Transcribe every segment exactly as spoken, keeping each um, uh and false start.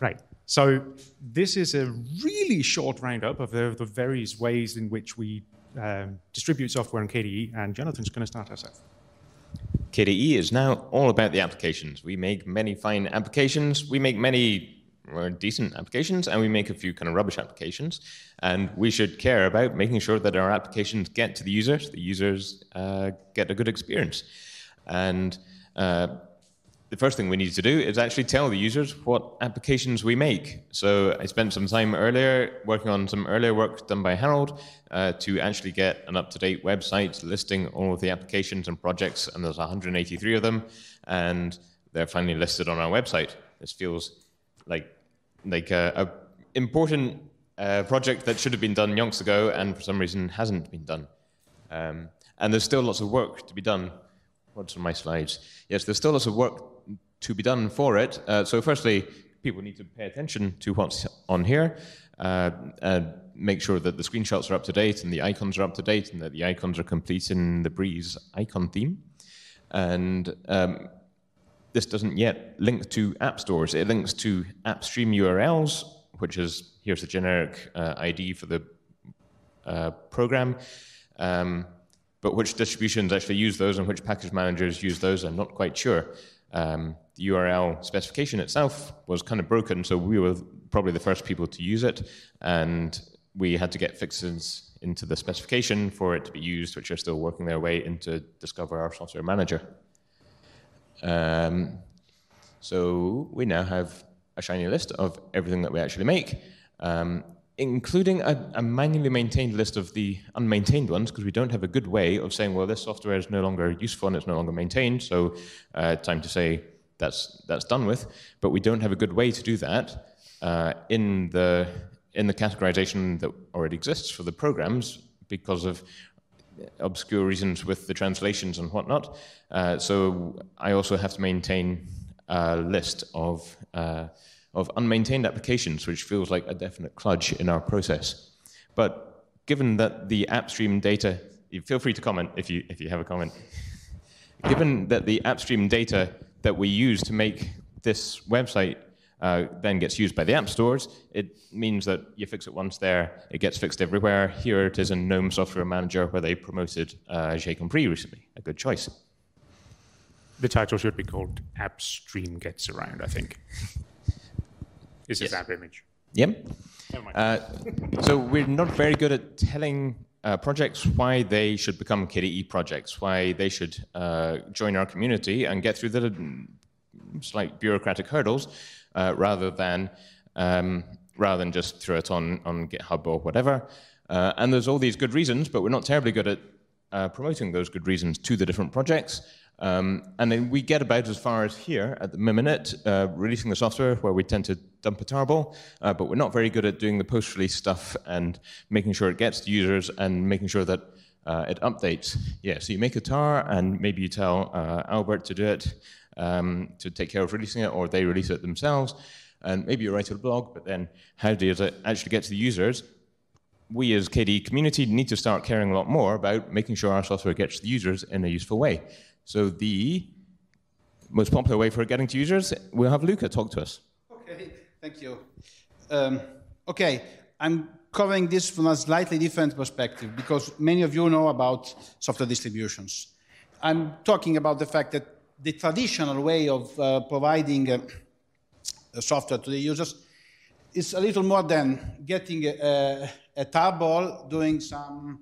Right. So this is a really short roundup of the, the various ways in which we um, distribute software in K D E, and Jonathan's going to start us off. K D E is now all about the applications. We make many fine applications. We make many uh, decent applications, and we make a few kind of rubbish applications. And we should care about making sure that our applications get to the users, the users uh, get a good experience. And uh, the first thing we need to do is actually tell the users what applications we make. So I spent some time earlier working on some earlier work done by Harold uh, to actually get an up-to-date website listing all of the applications and projects, and there's one hundred eighty-three of them, and they're finally listed on our website. This feels like like a, a important uh, project that should have been done yonks ago and for some reason hasn't been done. Um, and there's still lots of work to be done. What's on my slides? Yes, there's still lots of work to be done for it. Uh, so firstly, people need to pay attention to what's on here, uh, and make sure that the screenshots are up to date and the icons are up to date and that the icons are complete in the Breeze icon theme. And um, this doesn't yet link to app stores. It links to app stream U R Ls, which is, here's the generic uh, I D for the uh, program. Um, but which distributions actually use those and which package managers use those, I'm not quite sure. Um, the U R L specification itself was kind of broken, so we were probably the first people to use it, and we had to get fixes into the specification for it to be used, which are still working their way into Discover Our Software Manager. Um, so we now have a shiny list of everything that we actually make, um, including a, a manually maintained list of the unmaintained ones, because we don't have a good way of saying, well, this software is no longer useful and it's no longer maintained, so uh, time to say that's that's done with. But we don't have a good way to do that uh, in the in the categorization that already exists for the programs because of obscure reasons with the translations and whatnot. Uh, so I also have to maintain a list of uh, of unmaintained applications, which feels like a definite kludge in our process. But given that the app stream data, feel free to comment if you, if you have a comment. Given that the app stream data that we use to make this website uh, then gets used by the app stores, it means that you fix it once there, it gets fixed everywhere. Here it is in GNOME Software Manager, where they promoted uh, J'ai Compris recently, a good choice. The title should be called App Stream Gets Around, I think. Is this yes. app image? Yep. Uh, so we're not very good at telling uh, projects why they should become K D E projects, why they should uh, join our community and get through the slight bureaucratic hurdles, uh, rather than um, rather than just throw it on on GitHub or whatever. Uh, and there's all these good reasons, but we're not terribly good at uh, promoting those good reasons to the different projects. Um, and then we get about as far as here at the minute, uh, releasing the software, where we tend to dump a tarball, uh, but we're not very good at doing the post-release stuff and making sure it gets to users and making sure that uh, it updates. Yeah, so you make a tar and maybe you tell uh, Albert to do it, um, to take care of releasing it, or they release it themselves. And maybe you write a blog, but then how does it actually get to the users? We as K D E community need to start caring a lot more about making sure our software gets to the users in a useful way. So the most popular way for getting to users, we'll have Luca talk to us. Okay, thank you. Um, okay, I'm covering this from a slightly different perspective because many of you know about software distributions. I'm talking about the fact that the traditional way of uh, providing uh, software to the users is a little more than getting a, a, a tarball, doing some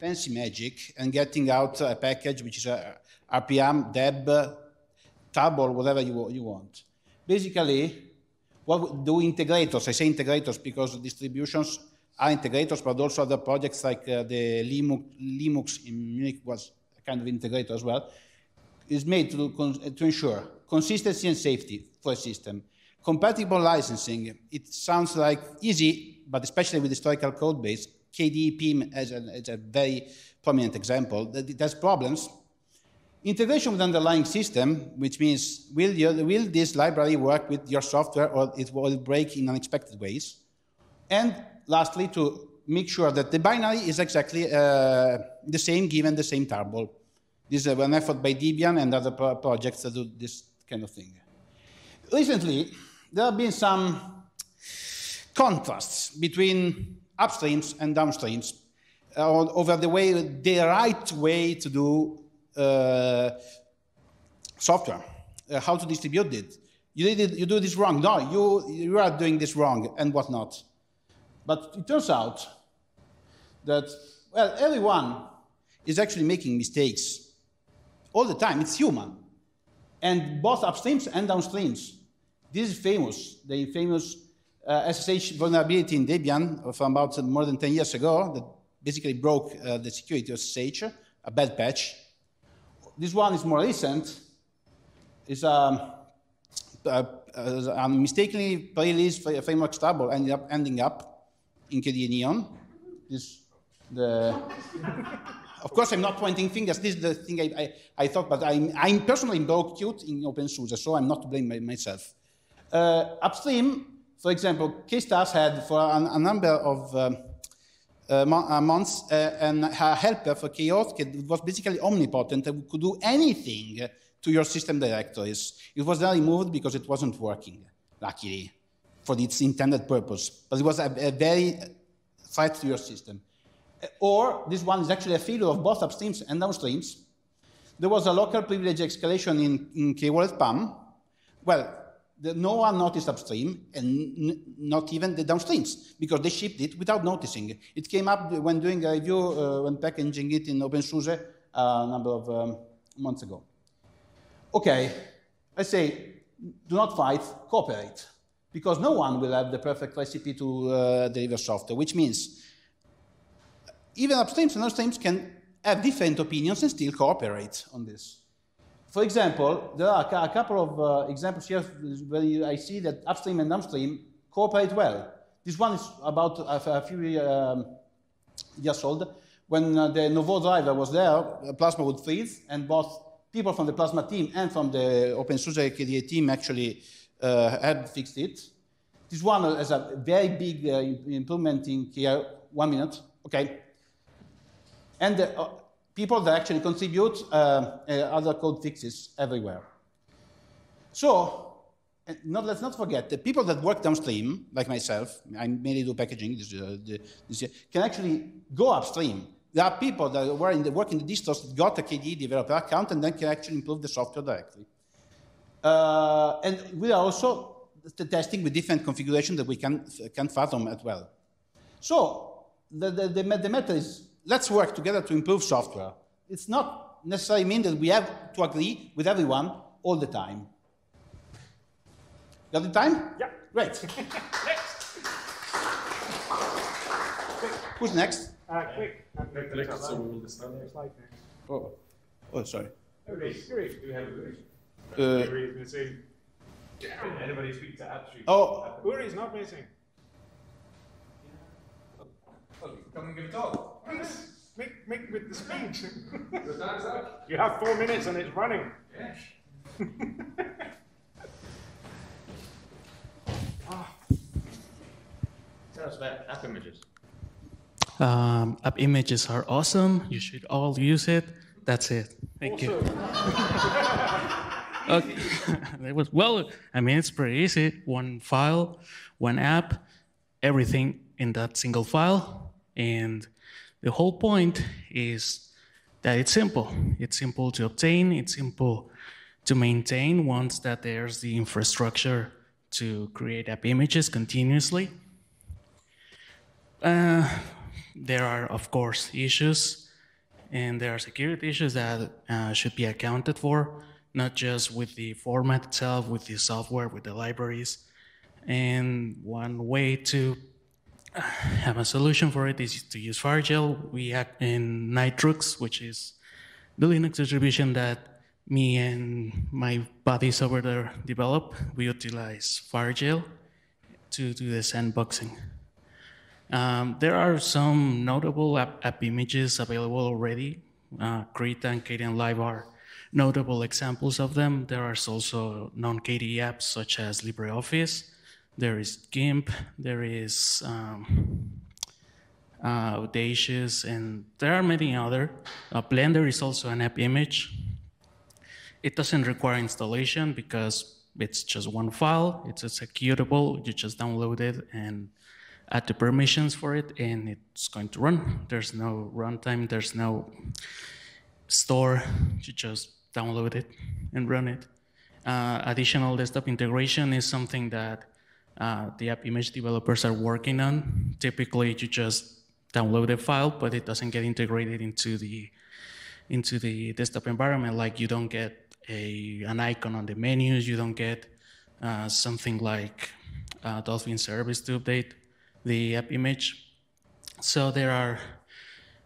fancy magic, and getting out a package which is a R P M, deb, tarball, whatever you, you want. Basically, what do integrators, I say integrators because distributions are integrators, but also other projects like uh, the Linux, Linux in Munich was a kind of integrator as well, is made to, to ensure consistency and safety for a system. Compatible licensing, it sounds like easy, but especially with historical code base, K D E P I M as a, as a very prominent example, that it has problems. Integration with underlying system, which means will, your, will this library work with your software or it will break in unexpected ways? And lastly, to make sure that the binary is exactly uh, the same given the same tarball. This is an effort by Debian and other pro projects that do this kind of thing. Recently, there have been some contrasts between upstreams and downstreams uh, over the way, the right way to do uh, software, uh, how to distribute it. You did it, you do this wrong. No, you you are doing this wrong and whatnot. But it turns out that, well, everyone is actually making mistakes all the time. It's human, and both upstreams and downstreams. This is famous. The famous uh, S S H vulnerability in Debian from about more than ten years ago that basically broke uh, the security of S S H, a bad patch. This one is more recent. It's a um, Uh, uh, unmistakenly pre-release framework stable ended up ending up in K D E Neon. This, the of course, I'm not pointing fingers. This is the thing I, I, I thought, but I'm, I'm personally broke cute in OpenSUSE, so I'm not to blame my, myself. Uh, upstream, for example, K stars had for a, a number of um, uh, mo uh, months uh, and a helper for K auth that was basically omnipotent and could do anything to your system directories. It was then removed because it wasn't working, luckily, for its intended purpose. But it was a, a very threat to your system. Or this one is actually a failure of both upstreams and downstreams. There was a local privilege escalation in, in K wallet P A M. Well, the, no one noticed upstream, and n not even the downstreams, because they shipped it without noticing. It came up when doing a review, uh, when packaging it in OpenSUSE a number of um, months ago. Okay, I say, do not fight, cooperate, because no one will have the perfect recipe to uh, deliver software, which means even upstreams and downstreams can have different opinions and still cooperate on this. For example, there are a couple of uh, examples here where I see that upstream and downstream cooperate well. This one is about a few um, years old. When uh, the Nouveau driver was there, Plasma would freeze, and both people from the Plasma team and from the OpenSUSE K D E team actually uh, had fixed it. This one has a very big uh, improvement in K R, one minute, okay. And the, uh, people that actually contribute uh, uh, other code fixes everywhere. So, not, let's not forget, the people that work downstream, like myself, I mainly do packaging this, uh, this year, can actually go upstream. There are people that were in the work in the distros that got a K D E developer account and then can actually improve the software directly. Uh, and we are also testing with different configurations that we can, can fathom as well. So the, the, the, the matter is, let's work together to improve software. It's not necessarily mean that we have to agree with everyone all the time. Got the time? Yeah. Great. Next. Who's next? Uh, quick. Uh, quick. Quick. Quick. So we'll understand. Oh, oh, sorry. Everybody, Greece. Do we have a Greece missing? Anybody speak to Abshish? Oh, Uri is not missing. Well, come and give a talk. Please, make, make with the speech. The time's up. You have four minutes and it's running. Yes. Oh. Tell us about app images. Um, app images are awesome. You should all use it. That's it. Thank awesome. You. Okay. It was, well, I mean, it's pretty easy. One file, one app, everything in that single file. And the whole point is that it's simple. It's simple to obtain. It's simple to maintain once that there's the infrastructure to create app images continuously. Uh, There are, of course, issues, and there are security issues that uh, should be accounted for, not just with the format itself, with the software, with the libraries. And one way to have a solution for it is to use FireShell. We have in Nitrux, which is the Linux distribution that me and my buddies over there develop. We utilize FireShell to do the sandboxing. Um, there are some notable app, app images available already. Uh, Krita and K D E Live are notable examples of them. There are also non-K D E apps such as LibreOffice. There is GIMP. There is um, uh, Audacious, and there are many other. Uh, Blender is also an app image. It doesn't require installation because it's just one file, it's executable, you just download it and add the permissions for it, and it's going to run. There's no runtime, there's no store, you just download it and run it. Uh, additional desktop integration is something that uh, the app image developers are working on. Typically, you just download a file, but it doesn't get integrated into the into the desktop environment. Like you don't get a an icon on the menus, you don't get uh, something like uh, Dolphin service to update the app image. So there are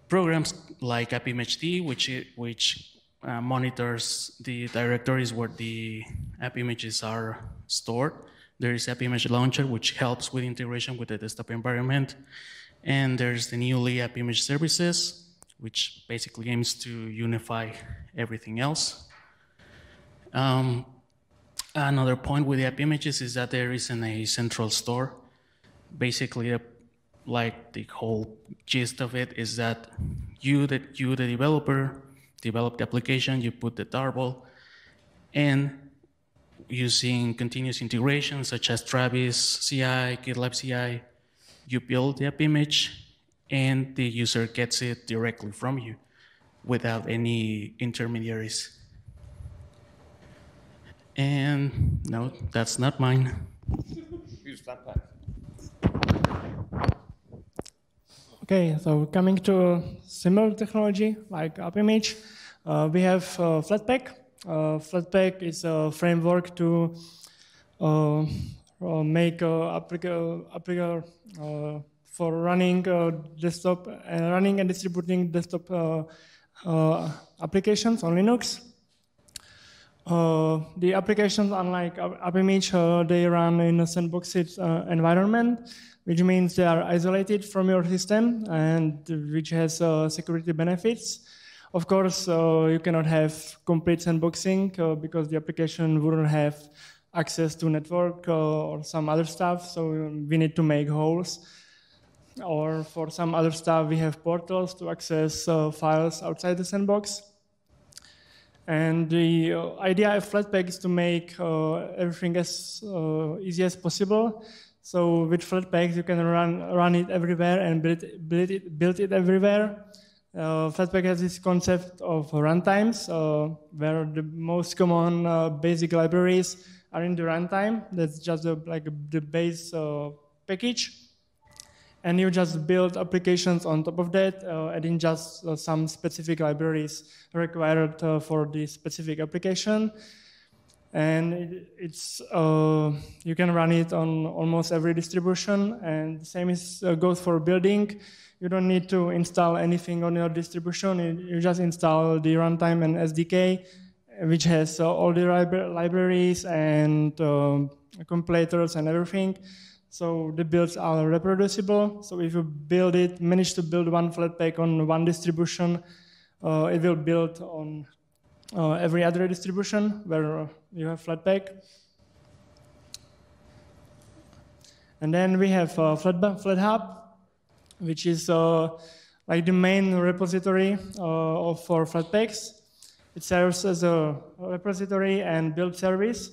programs like AppImageD, which it, which Uh, monitors the directories where the app images are stored. There is App Image Launcher, which helps with integration with the desktop environment. And there's the newly App Image Services, which basically aims to unify everything else. Um, another point with the app images is that there isn't a central store. Basically, a, like the whole gist of it is that you, the, you the developer, develop the application, you put the tarball, and using continuous integration such as Travis C I, GitLab C I, you build the app image, and the user gets it directly from you without any intermediaries. And no, that's not mine. Okay, so coming to similar technology like AppImage, uh, we have uh, Flatpak. Uh, Flatpak is a framework to uh, uh, make uh, application uh, for running uh, desktop and uh, running and distributing desktop uh, uh, applications on Linux. Uh, the applications, unlike AppImage, uh, they run in a sandboxed uh, environment, which means they are isolated from your system and which has uh, security benefits. Of course, uh, you cannot have complete sandboxing uh, because the application wouldn't have access to network uh, or some other stuff, so we need to make holes. Or for some other stuff, we have portals to access uh, files outside the sandbox. And the uh, idea of Flatpak is to make uh, everything as uh, easy as possible. So with Flatpak, you can run run it everywhere and build it, build it, build it everywhere. Uh, Flatpak has this concept of runtimes, uh, where the most common uh, basic libraries are in the runtime. That's just a, like the base uh, package. And you just build applications on top of that, uh, adding just uh, some specific libraries required uh, for the specific application. And it, it's uh, you can run it on almost every distribution. And the same is, uh, goes for building. You don't need to install anything on your distribution. You just install the runtime and S D K, which has uh, all the libra- libraries and uh, completers and everything. So the builds are reproducible. So if you build it, manage to build one Flatpak on one distribution, uh, it will build on uh, every other distribution where you have Flatpak. And then we have uh, FlatHub, which is uh, like the main repository uh, for Flatpaks. It serves as a repository and build service.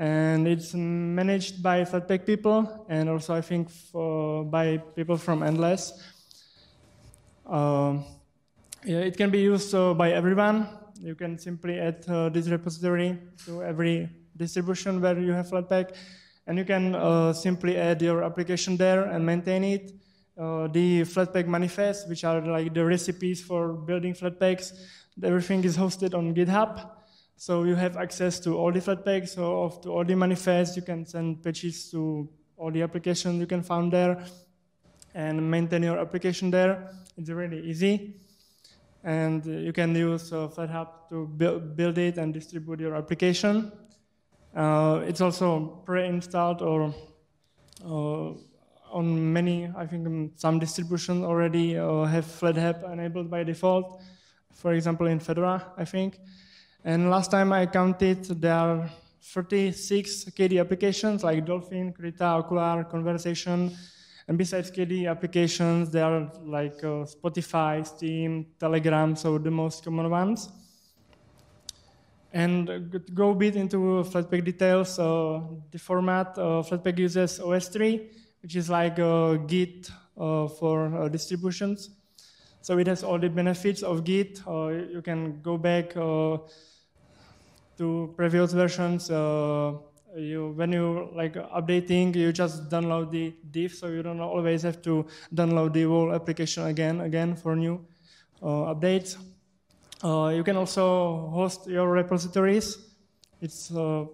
And it's managed by Flatpak people, and also I think for, by people from Endless. Uh, it can be used uh, by everyone. You can simply add uh, this repository to every distribution where you have Flatpak, and you can uh, simply add your application there and maintain it. Uh, the Flatpak manifests, which are like the recipes for building Flatpaks, everything is hosted on GitHub. So you have access to all the Flatpaks, so of to all the manifests. You can send patches to all the applications you can find there, and maintain your application there. It's really easy, and you can use uh, FlatHub to build, build it and distribute your application. Uh, it's also pre-installed or uh, on many, I think some distributions already uh, have FlatHub enabled by default. For example, in Fedora, I think. And last time I counted, there are thirty-six K D E applications like Dolphin, Krita, Ocular, Conversation. And besides K D E applications, there are like uh, Spotify, Steam, Telegram, so the most common ones. and go a bit into Flatpak details. So the format uh, Flatpak uses O S three, which is like uh, Git uh, for uh, distributions. So it has all the benefits of Git. Uh, you can go back uh, to previous versions. Uh, you, when you like updating, you just download the diff, so you don't always have to download the whole application again, again for new uh, updates. Uh, you can also host your repositories. It's uh,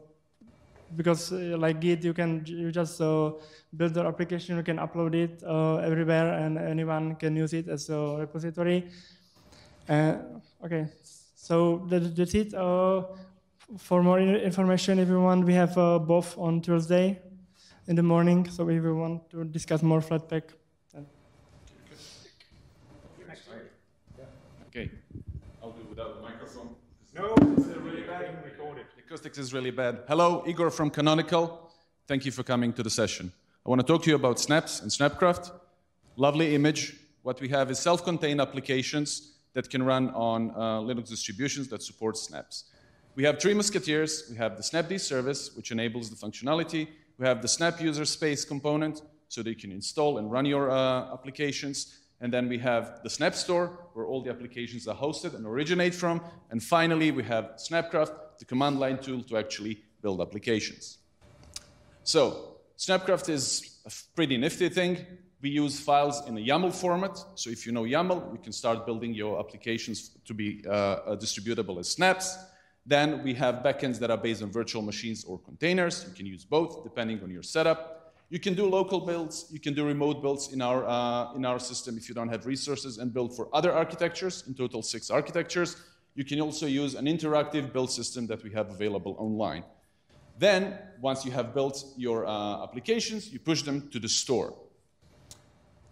because uh, like Git, you can you just uh, build your application, you can upload it uh, everywhere, and anyone can use it as a repository. Uh, okay, so that, that's it. Uh, for more information, if you want, we have uh, both on Thursday in the morning. So if you want to discuss more Flatpak. Then. Okay. I'll do without the microphone. No, it's really bad. Recorded. The acoustics is really bad. Hello, Igor from Canonical. Thank you for coming to the session. I want to talk to you about Snaps and Snapcraft. Lovely image. What we have is self-contained applications that can run on uh, Linux distributions that support Snaps. We have three musketeers. We have the Snapd service, which enables the functionality. We have the Snap user space component, so that you can install and run your uh, applications. And then we have the Snap Store, where all the applications are hosted and originate from. And finally, we have Snapcraft, the command line tool to actually build applications. So Snapcraft is a pretty nifty thing. We use files in a YAML format. So if you know YAML, you can start building your applications to be uh, distributable as snaps. Then we have backends that are based on virtual machines or containers. You can use both, depending on your setup. You can do local builds, you can do remote builds in our, uh, in our system if you don't have resources, and build for other architectures, in total six architectures. You can also use an interactive build system that we have available online. Then, once you have built your uh, applications, you push them to the store.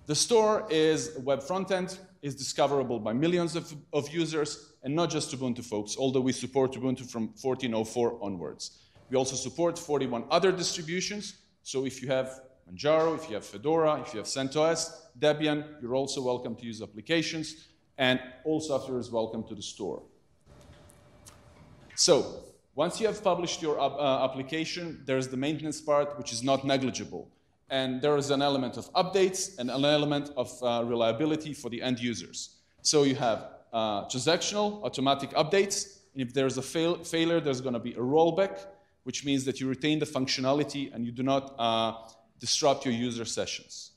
The store is a web frontend, is discoverable by millions of, of users, and not just Ubuntu folks, although we support Ubuntu from fourteen oh four onwards. We also support forty-one other distributions. So if you have Manjaro, if you have Fedora, if you have CentOS, Debian, you're also welcome to use applications, and all software is welcome to the store. So once you have published your uh, application, there's the maintenance part, which is not negligible. And there is an element of updates and an element of uh, reliability for the end users. So you have uh, transactional, automatic updates, and if there's a fail failure, there's going to be a rollback, which means that you retain the functionality and you do not uh, disrupt your user sessions.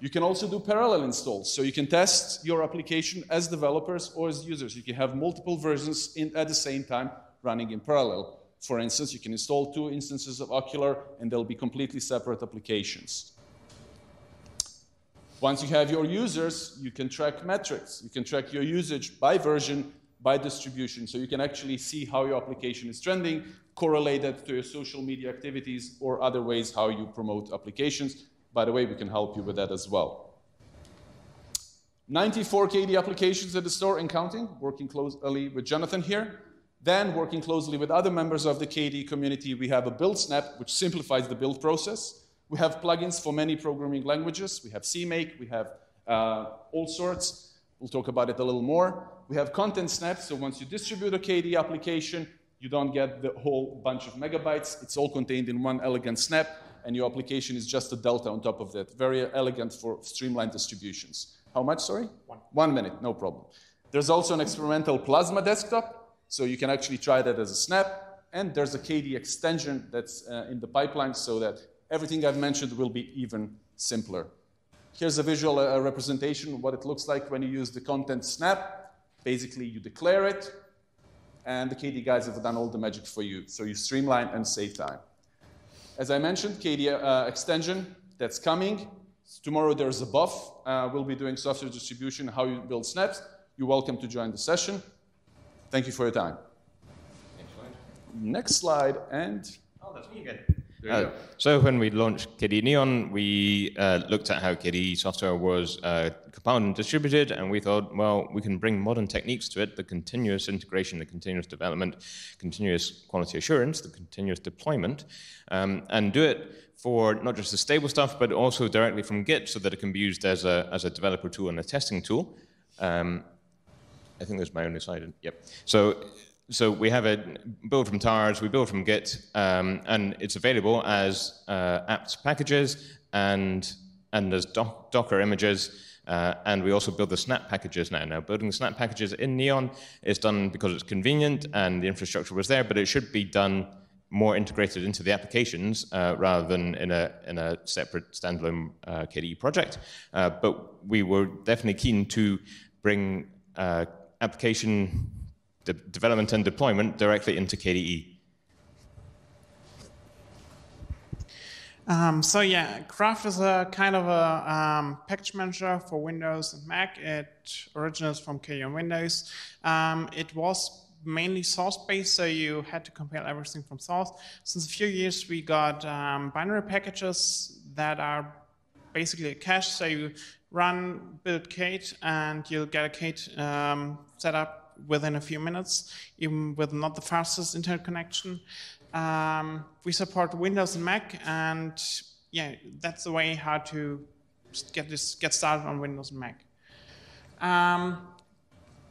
You can also do parallel installs, so you can test your application as developers or as users. You can have multiple versions in, at the same time running in parallel. For instance, you can install two instances of Ocular and they'll be completely separate applications. Once you have your users, you can track metrics. You can track your usage by version, by distribution, so you can actually see how your application is trending, correlated to your social media activities or other ways how you promote applications. By the way, we can help you with that as well. ninety-four K D E applications at the store and counting, working closely with Jonathan here. Then, working closely with other members of the K D E community, we have a build snap, which simplifies the build process. We have plugins for many programming languages. We have CMake, we have uh, all sorts. We'll talk about it a little more. We have content snaps, so once you distribute a K D E application, you don't get the whole bunch of megabytes. It's all contained in one elegant snap, and your application is just a delta on top of that. Very elegant for streamlined distributions. How much, sorry? One. One minute, no problem. There's also an experimental Plasma desktop, so you can actually try that as a snap, and there's a K D E extension that's uh, in the pipeline, so that everything I've mentioned will be even simpler. Here's a visual uh, representation of what it looks like when you use the content snap. Basically, you declare it, and the K D E guys have done all the magic for you, so you streamline and save time. As I mentioned, K D E uh, extension, that's coming. Tomorrow there's a buff. Uh, we'll be doing software distribution, how you build snaps. You're welcome to join the session. Thank you for your time. Next slide. Next slide, and... Oh, that's me again. Uh, so when we launched K D E Neon, we uh, looked at how K D E software was uh, compiled and distributed, and we thought, well, we can bring modern techniques to it, the continuous integration, the continuous development, continuous quality assurance, the continuous deployment, um, and do it for not just the stable stuff, but also directly from Git, so that it can be used as a, as a developer tool and a testing tool. Um, I think that's my only slide. Yep. So So we have a build from Tars, we build from Git, um, and it's available as uh, apt packages and and as doc, Docker images, uh, and we also build the Snap packages now. Now, building the Snap packages in Neon is done because it's convenient and the infrastructure was there, but it should be done more integrated into the applications uh, rather than in a in a separate standalone uh, K D E project. Uh, but we were definitely keen to bring uh, application de development and deployment directly into K D E. Um, so yeah, Graph is a kind of a um, package manager for Windows and Mac. It originates from K D E on Windows. Um, it was mainly source-based, so you had to compile everything from source. Since a few years, we got um, binary packages that are basically a cache. So you run build Kate, and you'll get a Kate um, set up within a few minutes, even with not the fastest internet connection. Um, we support Windows and Mac, and yeah, that's the way how to get this get started on Windows and Mac. Um,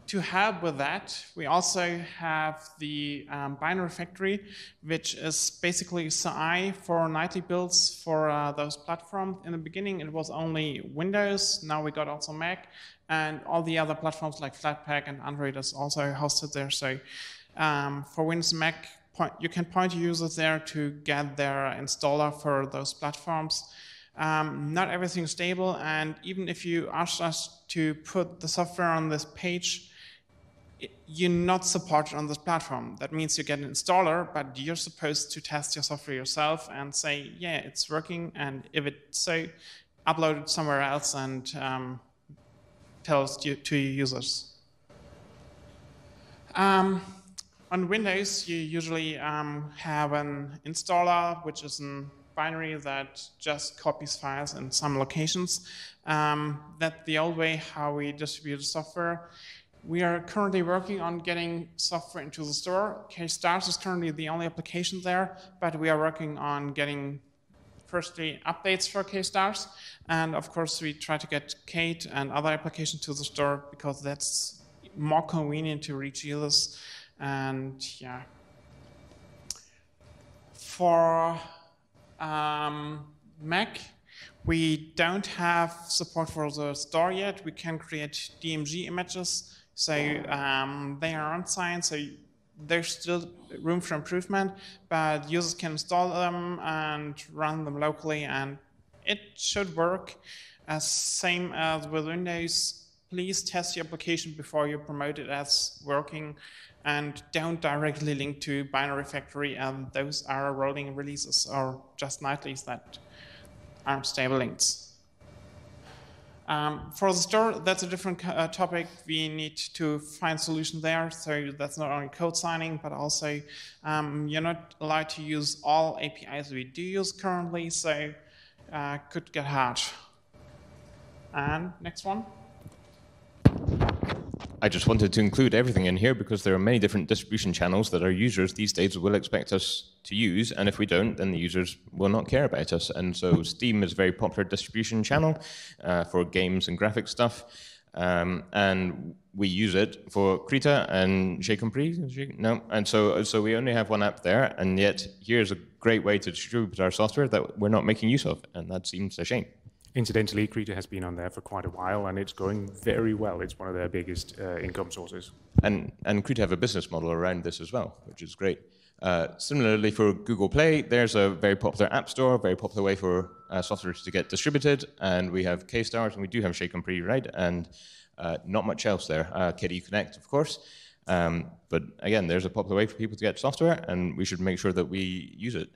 To help with that, we also have the um, Binary Factory, which is basically C I for nightly builds for uh, those platforms. In the beginning, it was only Windows. Now we got also Mac, and all the other platforms like Flatpak and Android is also hosted there. So um, for Windows and Mac, point, you can point users there to get their installer for those platforms. Um, not everything's stable, and even if you asked us to put the software on this page, you're not supported on this platform. That means you get an installer, but you're supposed to test your software yourself and say, yeah, it's working, and if it's so, upload it somewhere else and um, tell it to, to your users. Um, on Windows, you usually um, have an installer, which is an binary that just copies files in some locations. Um, that's the old way how we distribute software. We are currently working on getting software into the store. K-Stars is currently the only application there, but we are working on getting firstly updates for K-Stars, and of course we try to get Kate and other applications to the store because that's more convenient to reach users. And yeah, for um, Mac, we don't have support for the store yet. We can create D M G images. So um, they are unsigned, so you, there's still room for improvement, but users can install them and run them locally, and it should work. As same as with Windows, please test your application before you promote it as working, and don't directly link to Binary Factory, and those are rolling releases or just nightlies that aren't stable links. Um, for the store, that's a different uh, topic. We need to find solution there, so that's not only code signing, but also um, you're not allowed to use all A P Is we do use currently, so uh, could get hard. And next one. I just wanted to include everything in here because there are many different distribution channels that our users these days will expect us to use, and if we don't, then the users will not care about us. And so Steam is a very popular distribution channel uh, for games and graphic stuff, um, and we use it for Krita and J'ai Compris. No, and so so we only have one app there, and yet here's a great way to distribute our software that we're not making use of, and that seems a shame. Incidentally, Krita has been on there for quite a while, and it's going very well. It's one of their biggest uh, income sources. And, and Krita have a business model around this as well, which is great. Uh, similarly, for Google Play, there's a very popular app store, very popular way for uh, software to get distributed, and we have K-Stars, and we do have J'ai Compris, right? And uh, not much else there. Uh, K D E Connect, of course. Um, but again, there's a popular way for people to get software, and we should make sure that we use it.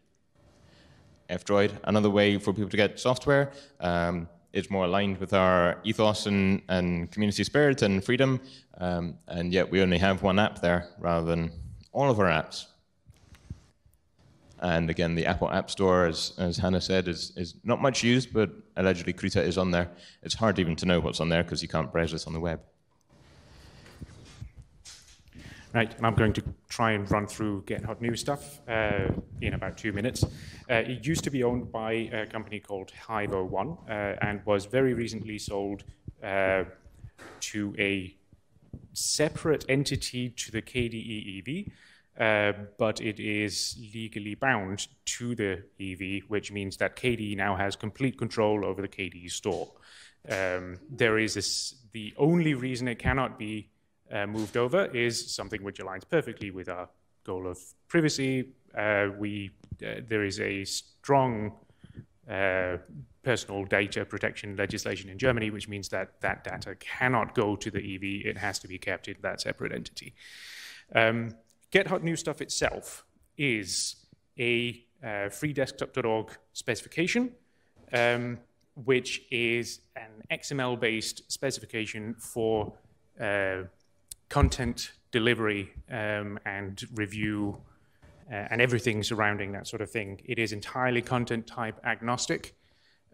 F-Droid, another way for people to get software. Um, it's more aligned with our ethos and, and community spirit and freedom, um, and yet we only have one app there rather than all of our apps. And again, the Apple App Store, as, as Hannah said, is, is not much used, but allegedly Krita is on there. It's hard even to know what's on there because you can't browse this on the web. Right, and I'm going to try and run through Get Hot New stuff uh, in about two minutes. Uh, it used to be owned by a company called Hive zero one uh, and was very recently sold uh, to a separate entity to the K D E E V, uh, but it is legally bound to the E V, which means that K D E now has complete control over the K D E store. Um, there is this, the only reason it cannot be uh, moved over is something which aligns perfectly with our goal of privacy. Uh, we uh, there is a strong uh, personal data protection legislation in Germany, which means that that data cannot go to the E V. It has to be kept in that separate entity. Um, Get Hot New Stuff itself is a uh, free desktop dot org specification, um, which is an X M L-based specification for uh, content delivery um, and review uh, and everything surrounding that sort of thing. It is entirely content type agnostic.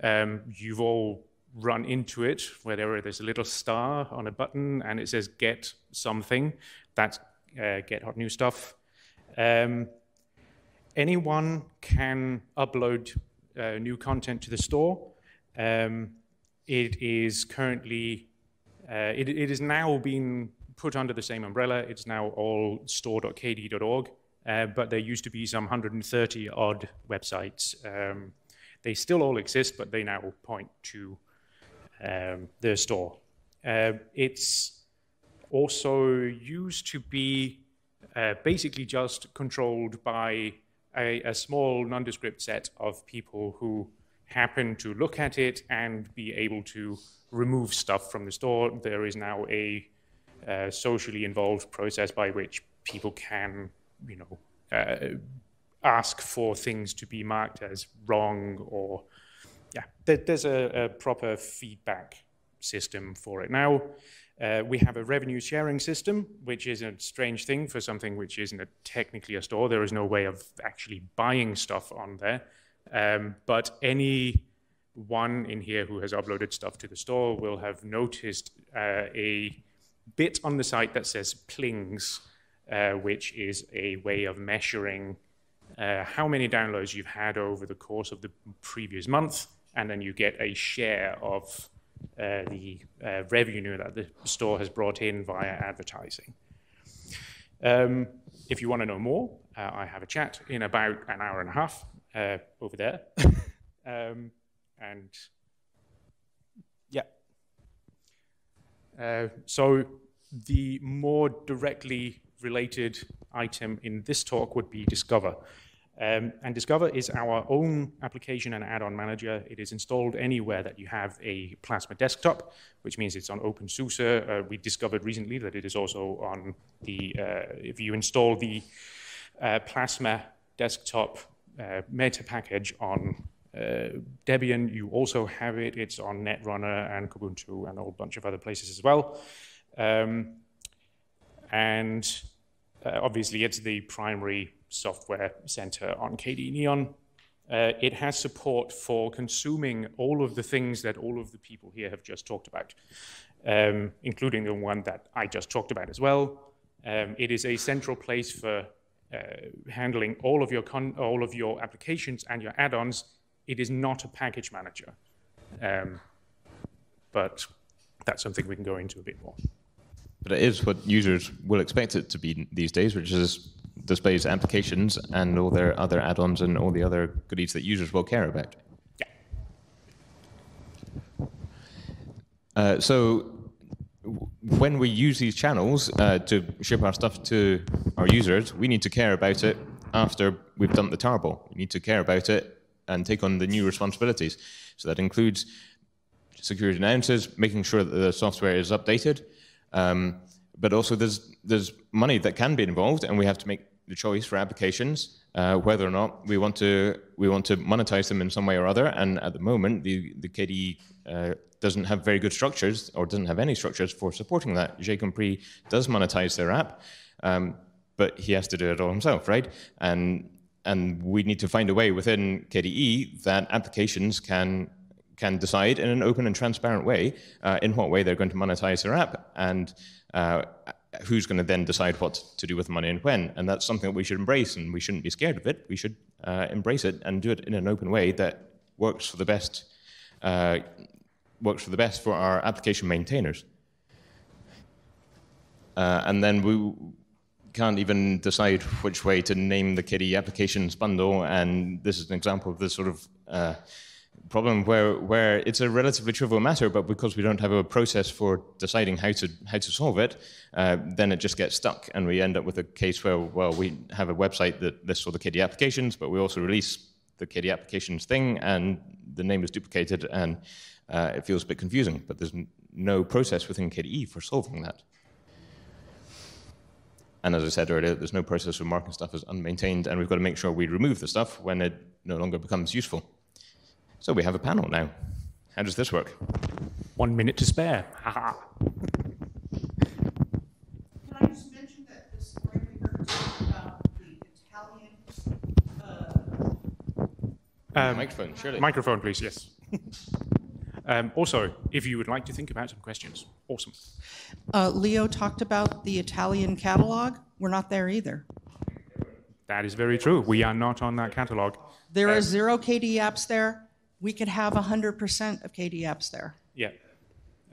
Um, you've all run into it, where there's a little star on a button and it says get something. That's uh, Get Hot New Stuff. Um, anyone can upload uh, new content to the store. Um, it is currently, uh, it, it is now being put under the same umbrella. It's now all store dot K D E dot org, uh, but there used to be some one hundred thirty odd websites. Um, they still all exist, but they now point to um, the store. Uh, it's also used to be uh, basically just controlled by a, a small nondescript set of people who happen to look at it and be able to remove stuff from the store. There is now a Uh, socially involved process by which people can, you know, uh, ask for things to be marked as wrong, or yeah, there, there's a, a proper feedback system for it now. Uh, we have a revenue sharing system, which is a strange thing for something which isn't a, technically a store. There is no way of actually buying stuff on there, um, but anyone in here who has uploaded stuff to the store will have noticed uh, a bit on the site that says plings, uh, which is a way of measuring uh, how many downloads you've had over the course of the previous month, and then you get a share of uh, the uh, revenue that the store has brought in via advertising. Um, if you want to know more, uh, I have a chat in about an hour and a half uh, over there. um, and yeah. Uh, so the more directly related item in this talk would be Discover. Um, and Discover is our own application and add-on manager. It is installed anywhere that you have a Plasma desktop, which means it's on OpenSUSE. Uh, we discovered recently that it is also on the, uh, if you install the uh, Plasma desktop uh, meta package on Uh, Debian, you also have it. It's on Netrunner and Kubuntu and a whole bunch of other places as well. Um, and uh, obviously, it's the primary software center on K D E Neon. Uh, it has support for consuming all of the things that all of the people here have just talked about, um, including the one that I just talked about as well. Um, it is a central place for uh, handling all of your con all of your applications and your add-ons. It is not a package manager, um, but that's something we can go into a bit more. But it is what users will expect it to be these days, which is displays applications and all their other add-ons and all the other goodies that users will care about. Yeah. Uh, so when we use these channels uh, to ship our stuff to our users, we need to care about it after we've dumped the tarball. We need to care about it and take on the new responsibilities. So that includes security analysis, making sure that the software is updated, um, but also there's, there's money that can be involved, and we have to make the choice for applications, uh, whether or not we want, to, we want to monetize them in some way or other, and at the moment, the, the K D E uh, doesn't have very good structures, or doesn't have any structures for supporting that. Jacompree does monetize their app, um, but he has to do it all himself, right? And And we need to find a way within K D E that applications can can decide in an open and transparent way uh, in what way they're going to monetize their app, and uh, who's going to then decide what to do with money and when. And that's something that we should embrace, and we shouldn't be scared of it. We should uh, embrace it and do it in an open way that works for the best uh, works for the best for our application maintainers. Uh, and then we can't even decide which way to name the K D E applications bundle. And this is an example of this sort of uh, problem where, where it's a relatively trivial matter, but because we don't have a process for deciding how to, how to solve it, uh, then it just gets stuck. And we end up with a case where, well, we have a website that lists all the K D E applications, but we also release the K D E applications thing, and the name is duplicated, and uh, it feels a bit confusing. But there's no process within K D E for solving that. And as I said earlier, there's no process for marking stuff as unmaintained, and we've got to make sure we remove the stuff when it no longer becomes useful. So we have a panel now. How does this work? One minute to spare. Can I just mention that this writer is talking about the Italian uh, um, microphone? Surely. Microphone, please. Yes. um, also, if you would like to think about some questions, awesome. Uh, Leo talked about the Italian catalog. We're not there either. That is very true. We are not on that catalog. There um, are zero K D E apps there. We could have one hundred percent of K D E apps there. Yeah.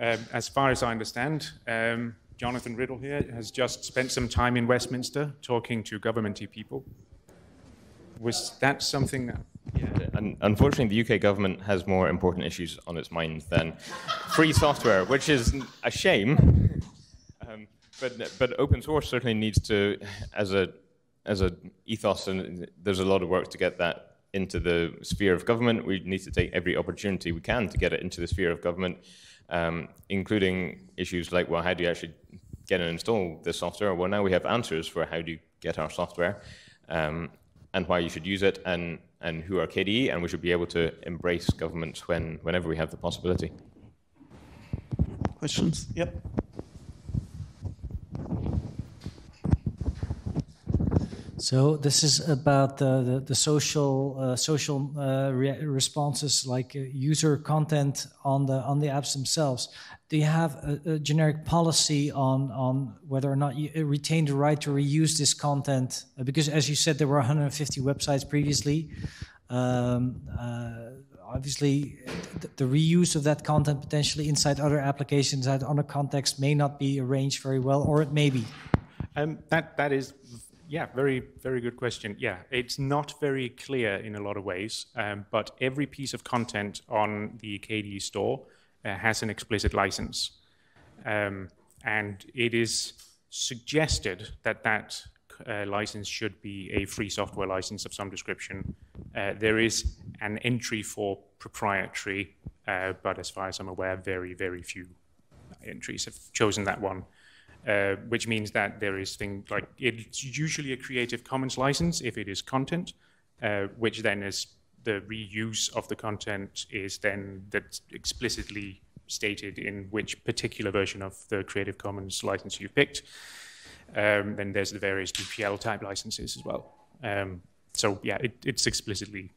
Um, as far as I understand, um, Jonathan Riddle here has just spent some time in Westminster talking to governmenty people. Was that something that... Yeah. And unfortunately, the U K government has more important issues on its mind than free software, which is a shame. Um, but, but open source certainly needs to, as a as an ethos, and there's a lot of work to get that into the sphere of government. We need to take every opportunity we can to get it into the sphere of government, um, including issues like, well, how do you actually get and install this software? Well, now we have answers for how do you get our software, um, and why you should use it, and, and who are K D E, and we should be able to embrace governments when, whenever we have the possibility. Questions? Yep. So this is about the, the, the social uh, social uh, re responses, like uh, user content on the on the apps themselves. Do you have a, a generic policy on on whether or not you retain the right to reuse this content? Because as you said, there were one hundred fifty websites previously. Um, uh, obviously, th the reuse of that content potentially inside other applications, that other context may not be arranged very well, or it may be. Um, that that is. Yeah, very, very good question. Yeah, it's not very clear in a lot of ways, um, but every piece of content on the K D E store uh, has an explicit license. Um, and it is suggested that that uh, license should be a free software license of some description. Uh, there is an entry for proprietary, uh, but as far as I'm aware, very, very few entries have chosen that one. Uh, which means that there is things like, it's usually a Creative Commons license if it is content, uh, which then is the reuse of the content is then that's explicitly stated in which particular version of the Creative Commons license you picked. Um, then there's the various D P L type licenses as well. Um, so yeah, it, it's explicitly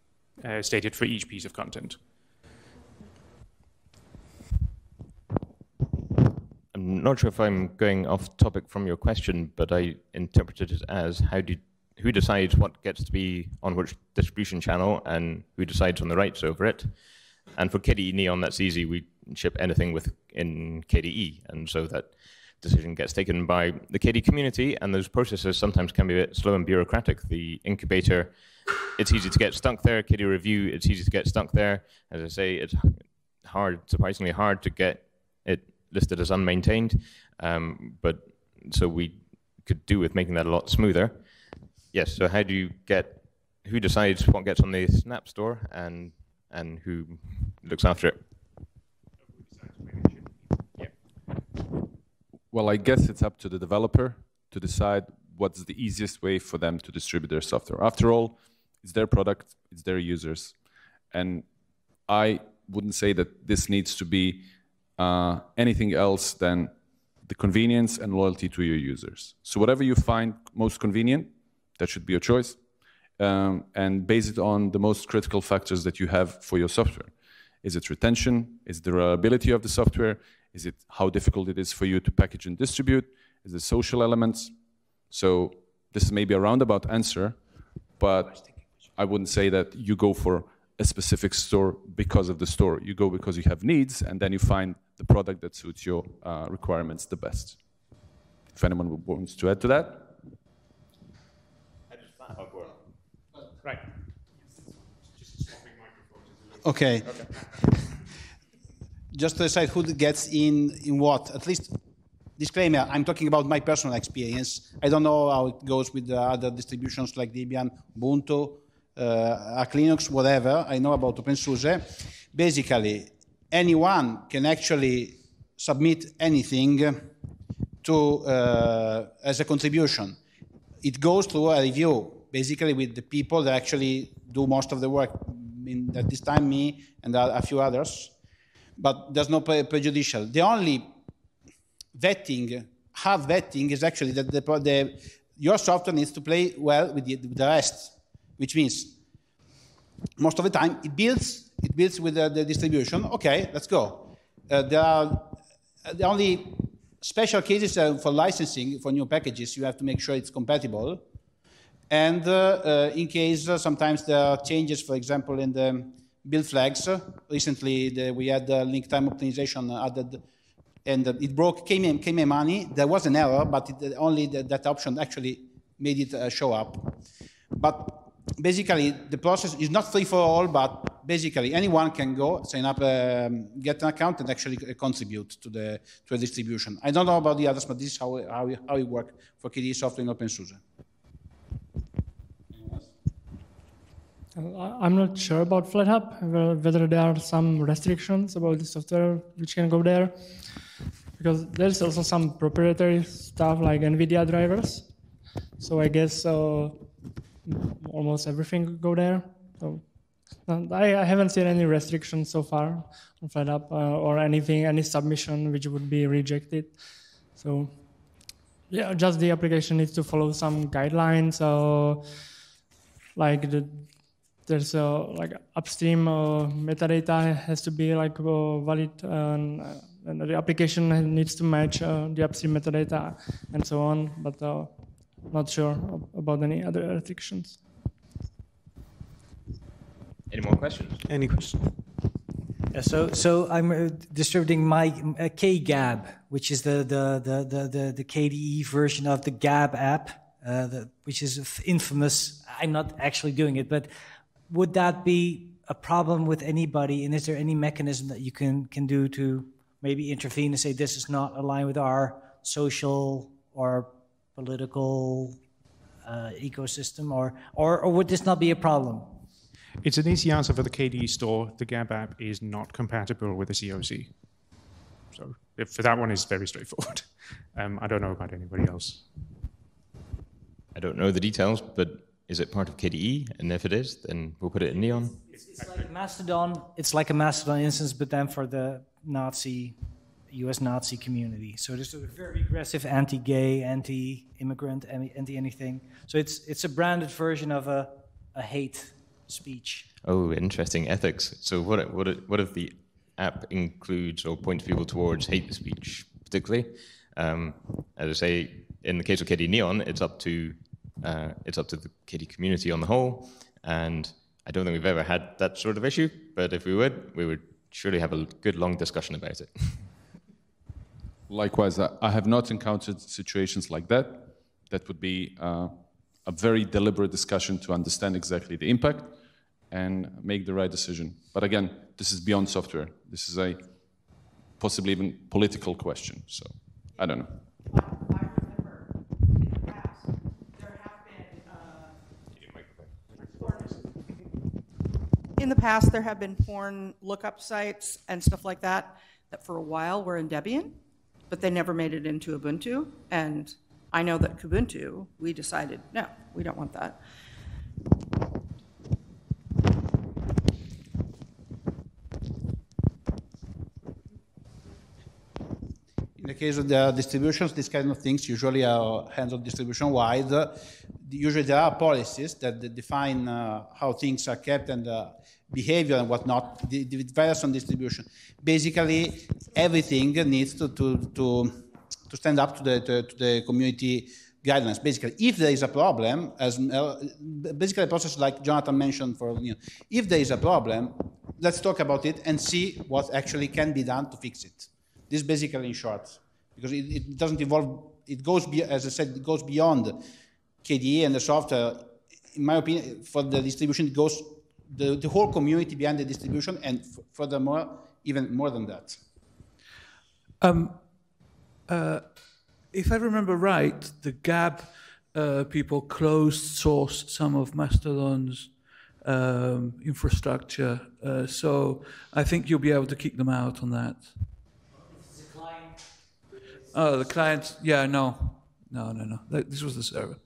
uh, stated for each piece of content. I'm not sure if I'm going off topic from your question, but I interpreted it as how do who decides what gets to be on which distribution channel and who decides on the rights over it. And for K D E Neon, that's easy. We ship anything within K D E, and so that decision gets taken by the K D E community, and those processes sometimes can be a bit slow and bureaucratic. The incubator, it's easy to get stuck there. K D E Review, it's easy to get stuck there. As I say, it's hard, surprisingly hard to get it listed as unmaintained, um, but so we could do with making that a lot smoother. Yes, so how do you get, who decides what gets on the Snap store and and who looks after it? Well, I guess it's up to the developer to decide what's the easiest way for them to distribute their software. After all, it's their product, it's their users. And I wouldn't say that this needs to be Uh, anything else than the convenience and loyalty to your users. So whatever you find most convenient, that should be your choice, um, and base it on the most critical factors that you have for your software. Is it retention? Is it the reliability of the software? Is it how difficult it is for you to package and distribute? Is it social elements? So this is maybe a roundabout answer, but I wouldn't say that you go for a specific store because of the store. You go because you have needs, and then you find the product that suits your uh, requirements the best. if anyone wants to add to that. Right. Okay. okay. Just to decide who gets in in what. At least, disclaimer, I'm talking about my personal experience. I don't know how it goes with the other distributions like Debian, Ubuntu, uh, Arch Linux, whatever. I know about OpenSUSE. Basically, anyone can actually submit anything to uh, as a contribution. It goes through a review, basically with the people that actually do most of the work. In, at this time, me and a few others, but there's no pre prejudicial. The only vetting, hard vetting, is actually that the, the, your software needs to play well with the, with the rest, which means most of the time it builds, it builds with the, the distribution. Okay, let's go. Uh, there are the only special cases uh, for licensing for new packages. You have to make sure it's compatible. And uh, uh, in case uh, sometimes there are changes, for example, in the build flags. Recently, the, we had the link time optimization added, and it broke K M A money. There was an error, but it, only the, that option actually made it uh, show up. But basically, the process is not free for all, but basically anyone can go, sign up, um, get an account, and actually contribute to the to a distribution. I don't know about the others, but this is how, how, how it works for K D E software in OpenSUSE. I'm not sure about FlatHub, whether there are some restrictions about the software which can go there, because there's also some proprietary stuff like NVIDIA drivers. So I guess uh, almost everything could go there. So I, I haven't seen any restrictions so far on FlatHub uh, or anything, any submission which would be rejected. So yeah, just the application needs to follow some guidelines, uh, like the There's a, like upstream uh, metadata has to be like uh, valid, and, uh, and the application needs to match uh, the upstream metadata and so on. But uh, not sure about any other restrictions. Any more questions? Any questions? Yeah, so, so I'm uh, distributing my uh, K G A B, which is the the, the the the the K D E version of the G A B app, uh, the, which is infamous. I'm not actually doing it, but would that be a problem with anybody? And is there any mechanism that you can, can do to maybe intervene and say this is not aligned with our social or political uh, ecosystem? Or, or, or would this not be a problem? It's an easy answer for the K D E store. The G A B app is not compatible with the C O C. So if that one is very straightforward. um, I don't know about anybody else. I don't know the details, but is it part of K D E? And if it is, then we'll put it in Neon. It's, it's like Mastodon. It's like a Mastodon instance, but then for the Nazi, U S Nazi community. So there's a very aggressive anti-gay, anti-immigrant, anti-anything. So it's it's a branded version of a, a hate speech. Oh, interesting ethics. So what what what if the app includes or points people towards hate speech, particularly? Um, as I say, in the case of K D E Neon, it's up to Uh, it's up to the K D E community on the whole, and I don't think we've ever had that sort of issue, but if we would, we would surely have a good long discussion about it. Likewise, I have not encountered situations like that. That would be uh, a very deliberate discussion to understand exactly the impact and make the right decision. But again, this is beyond software. This is a possibly even political question, so I don't know. In the past, there have been porn lookup sites and stuff like that that for a while were in Debian, but they never made it into Ubuntu. And I know that Kubuntu, we decided, no, we don't want that. In the case of the distributions, these kind of things usually are handled distribution-wide. Usually there are policies that define uh, how things are kept and uh, behavior and whatnot. It varies on distribution. Basically, everything needs to, to, to, to stand up to the, to, to the community guidelines. Basically, if there is a problem, as uh, basically a process like Jonathan mentioned, for you know, if there is a problem, let's talk about it and see what actually can be done to fix it. This is basically in short, because it, it doesn't involve it goes, be, as I said, it goes beyond K D E and the software. In my opinion, for the distribution, it goes the, the whole community behind the distribution, and f furthermore, even more than that. Um, uh, if I remember right, the Gap uh, people closed sourced some of Mastodon's um, infrastructure, uh, so I think you'll be able to kick them out on that. Oh, the client, yeah, no. No, no, no. This was the server.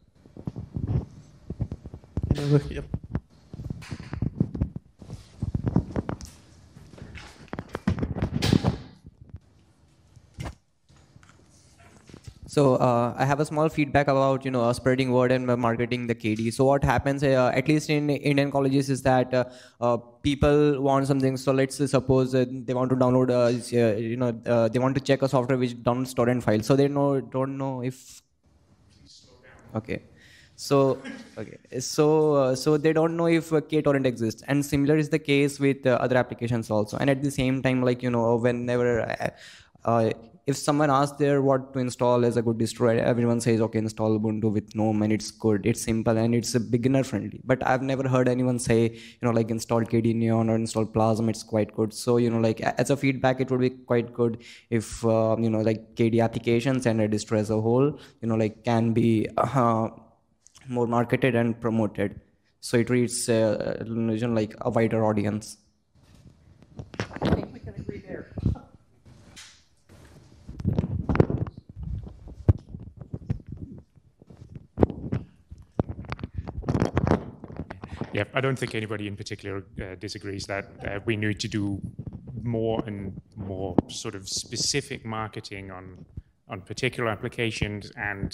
Yep. So uh, I have a small feedback about, you know, uh, spreading word and marketing the K D E. So what happens, uh, at least in Indian colleges, is that uh, uh, people want something. So let's suppose uh, they want to download, uh, you know, uh, they want to check a software which downloads torrent files. So they know, don't know if. Okay. So, okay. So, uh, so they don't know if uh, kTorrent exists, and similar is the case with uh, other applications also. And at the same time, like, you know, whenever. Uh, uh, If someone asks there what to install as a good distro, everyone says, okay, install Ubuntu with GNOME and it's good, it's simple, and it's beginner friendly. But I've never heard anyone say, you know, like install K D E Neon or install Plasm, it's quite good. So, you know, like as a feedback, it would be quite good if, uh, you know, like K D E applications and a distro as a whole, you know, like can be uh, more marketed and promoted. So it reaches, uh, you know, like a wider audience. I think we can agree there. Yeah, I don't think anybody in particular uh, disagrees that uh, we need to do more and more sort of specific marketing on on particular applications and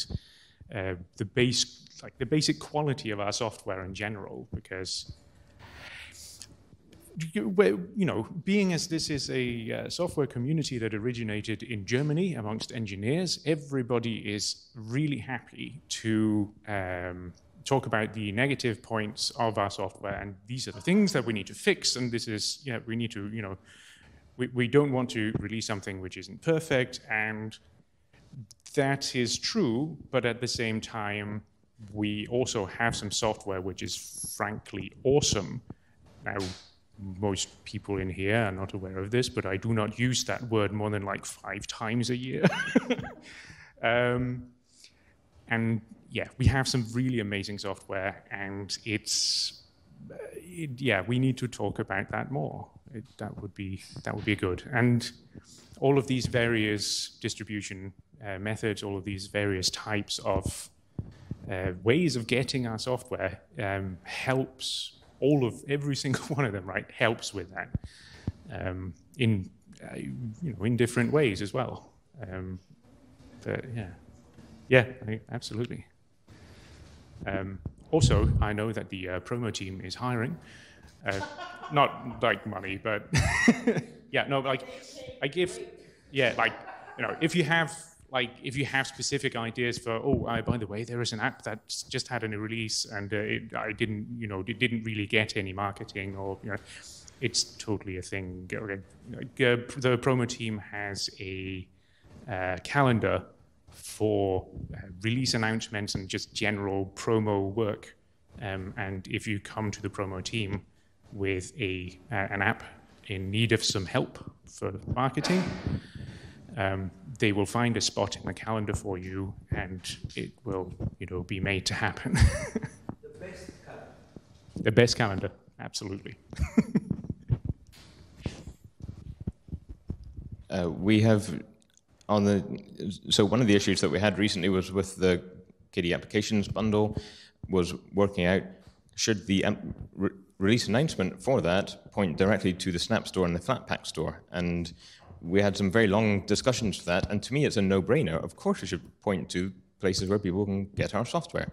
uh, the base like the basic quality of our software in general, because you know, being as this is a uh, software community that originated in Germany amongst engineers, everybody is really happy to um, talk about the negative points of our software, and these are the things that we need to fix, and this is, yeah, we need to, you know, we, we don't want to release something which isn't perfect, and that is true, but at the same time, we also have some software which is frankly awesome. Now, most people in here are not aware of this, but I do not use that word more than like five times a year. um, and Yeah, we have some really amazing software, and it's it, yeah, we need to talk about that more. It, that would be that would be good. And all of these various distribution uh, methods, all of these various types of uh, ways of getting our software um, helps all of every single one of them. Right, helps with that um, in uh, you know in different ways as well. Um, but yeah, yeah, absolutely. Um, also, I know that the uh, promo team is hiring, uh, not like money, but yeah, no, like I give, yeah, like, you know, if you have like, if you have specific ideas for, oh, I, by the way, there is an app that's just had a new release and uh, it, I didn't, you know, it didn't really get any marketing, or, you know, it's totally a thing. Like, uh, the promo team has a uh, calendar for uh, release announcements and just general promo work, um, and if you come to the promo team with a uh, an app in need of some help for marketing, um, they will find a spot in the calendar for you, and it will, you know, be made to happen. The best calendar. The best calendar, absolutely. uh, we have. On the, so one of the issues that we had recently was with the K D E applications bundle, was working out should the re release announcement for that point directly to the Snap Store and the Flatpak Store, and we had some very long discussions for that, and to me it's a no-brainer. Of course it should point to places where people can get our software,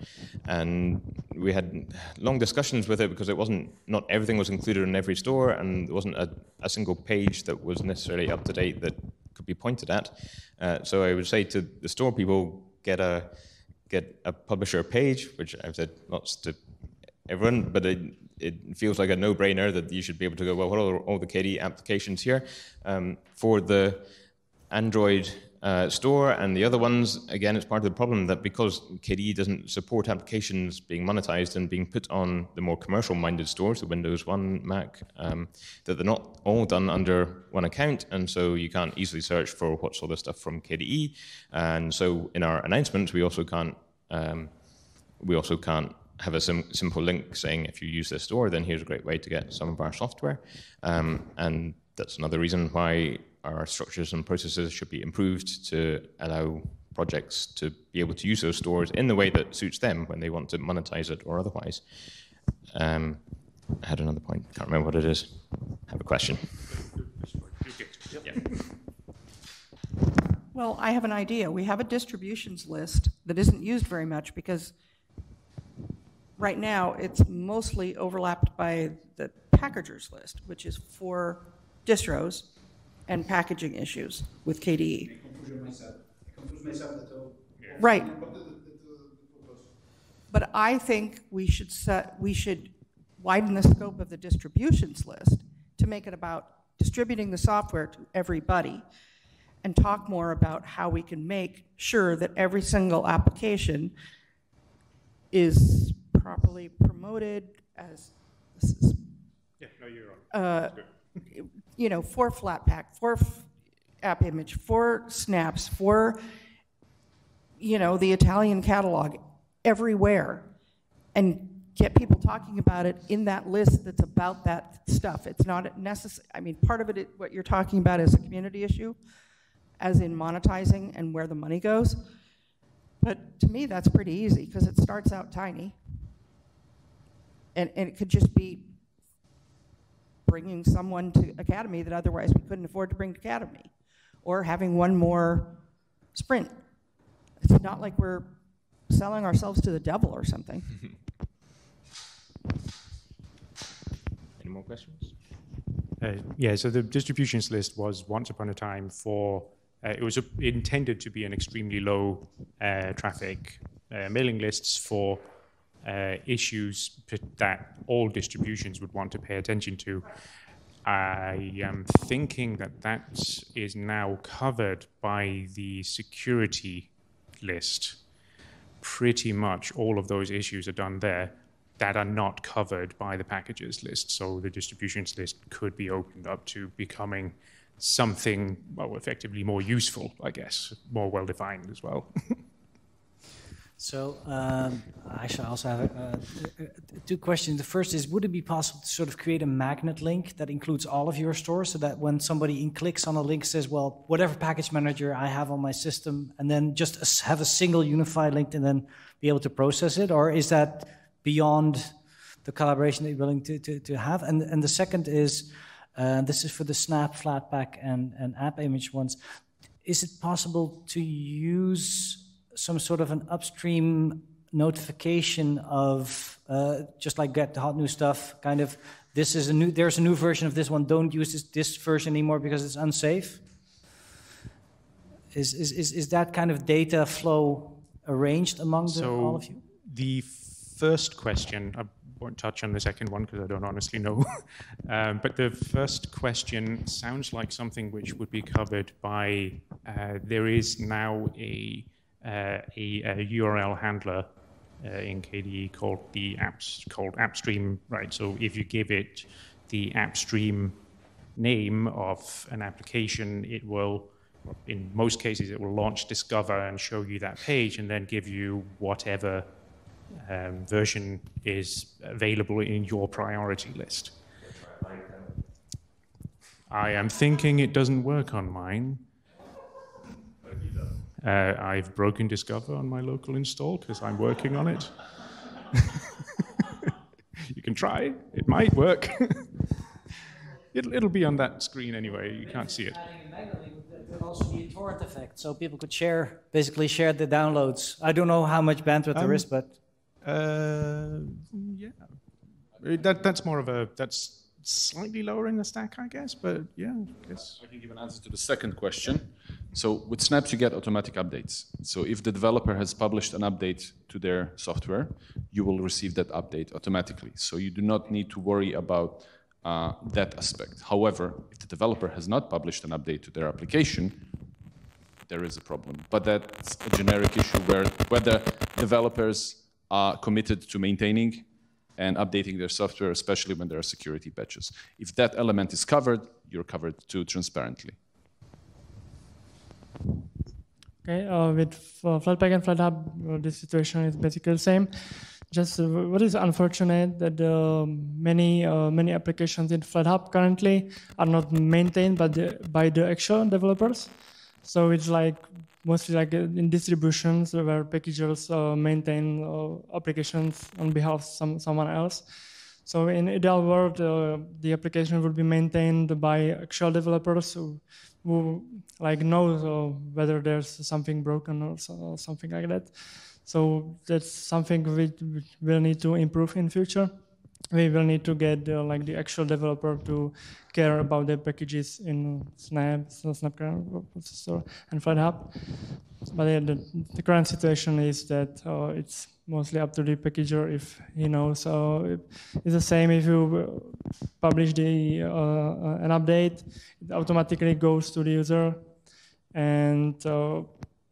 and we had long discussions with it because it wasn't, not everything was included in every store, and there wasn't a, a single page that was necessarily up to date that could be pointed at. Uh, so I would say to the store people, get a get a publisher page, which I've said lots to everyone, but it, it feels like a no-brainer that you should be able to go, well, what are all the K D E applications here? Um, for the Android uh, store, and the other ones, again, it's part of the problem that because K D E doesn't support applications being monetized and being put on the more commercial-minded stores, the Windows one, Mac, um, that they're not all done under one account, and so you can't easily search for what's all this stuff from K D E. And so in our announcements, we also can't um, we also can't have a sim simple link saying if you use this store, then here's a great way to get some of our software, um, and that's another reason why our structures and processes should be improved to allow projects to be able to use those stores in the way that suits them when they want to monetize it or otherwise. Um, I had another point. Can't remember what it is. I have a question. Yeah. Well, I have an idea. We have a distributions list that isn't used very much because right now it's mostly overlapped by the packagers list, which is for distros and packaging issues with K D E. Right. But I think we should set, we should widen the scope of the distributions list to make it about distributing the software to everybody, and talk more about how we can make sure that every single application is properly promoted as this is, yeah, no, you're on. Uh, you know, for Flatpak, for App Image, for Snaps, for, you know, the Italian catalog, everywhere, and get people talking about it in that list that's about that stuff. It's not necessary. I mean, part of it, what you're talking about is a community issue, as in monetizing and where the money goes. But to me, that's pretty easy because it starts out tiny, and, and it could just be bringing someone to Academy that otherwise we couldn't afford to bring to Academy, or having one more sprint. It's not like we're selling ourselves to the devil or something. Any more questions? Uh, yeah, so the distributions list was once upon a time for, uh, it was a, intended to be an extremely low uh, traffic uh, mailing lists for Uh, issues that all distributions would want to pay attention to. I am thinking that that is now covered by the security list. Pretty much all of those issues are done there that are not covered by the packages list. So the distributions list could be opened up to becoming something, well, effectively more useful, I guess, more well-defined as well. So um, I shall also have uh, two questions. The first is, would it be possible to sort of create a magnet link that includes all of your stores so that when somebody clicks on a link, says, well, whatever package manager I have on my system, and then just have a single unified link and then be able to process it? Or is that beyond the collaboration that you're willing to, to, to have? And, and the second is, uh, this is for the Snap, Flatpak, and, and App Image ones. Is it possible to use some sort of an upstream notification of uh, just like get the hot new stuff, kind of, this is a new, there's a new version of this one, don't use this, this version anymore because it's unsafe? Is, is, is, is that kind of data flow arranged among the, so all of you? The first question, I won't touch on the second one because I don't honestly know, um, but the first question sounds like something which would be covered by, uh, there is now a, Uh, a, a U R L handler uh, in K D E called the apps called AppStream, right? So if you give it the AppStream name of an application, it will, in most cases, it will launch Discover and show you that page, and then give you whatever um, version is available in your priority list. I am thinking it doesn't work on mine. Uh, I've broken Discover on my local install because I'm working on it. You can try. It might work. it'll, it'll be on that screen anyway. You can't see it. There would also be a torrent effect, so people could share, basically share the downloads. I don't know how much bandwidth um, there is, but uh, yeah, that that's more of a that's slightly lower in the stack, I guess. But yeah, I guess I can give an answer to the second question. So with Snaps, you get automatic updates. So if the developer has published an update to their software, you will receive that update automatically. So you do not need to worry about uh, that aspect. However, if the developer has not published an update to their application, there is a problem. But that's a generic issue where whether developers are committed to maintaining and updating their software, especially when there are security patches. If that element is covered, you're covered too transparently. Okay, uh, with uh, Flatpak and FlatHub, uh, this situation is basically the same. Just uh, what is unfortunate that uh, many uh, many applications in FlatHub currently are not maintained by the by the actual developers. So it's like mostly like in distributions where packagers uh, maintain uh, applications on behalf of some someone else. So in ideal world, uh, the application would be maintained by actual developers who, who like knows uh, whether there's something broken or, so, or something like that. So that's something we will need to improve in future. We will need to get uh, like the actual developer to care about their packages in Snap, so Snapgram processor and FlatHub. But yeah, the, the current situation is that uh, it's mostly up to the packager if he knows. So it, it's the same if you publish the, uh, an update, it automatically goes to the user. And uh,